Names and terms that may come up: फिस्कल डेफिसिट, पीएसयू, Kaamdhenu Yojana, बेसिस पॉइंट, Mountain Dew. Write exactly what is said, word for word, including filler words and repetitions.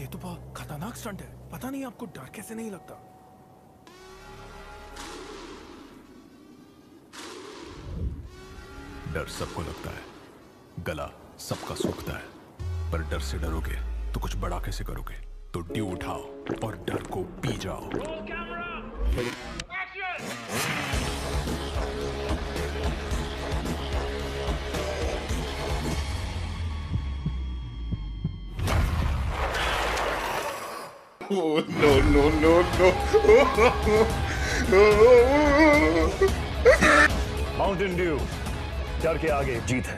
ये तो बहुत खतरनाक स्टंट है, पता नहीं आपको डर कैसे नहीं लगता। डर सबको लगता है, गला सबका सूखता है, पर डर से डरोगे तो कुछ बड़ा कैसे करोगे। तो ड्यू उठाओ और डर को पी जाओ। Oh, no, no, no, no. Mountain Dew, डर के आगे जीत है।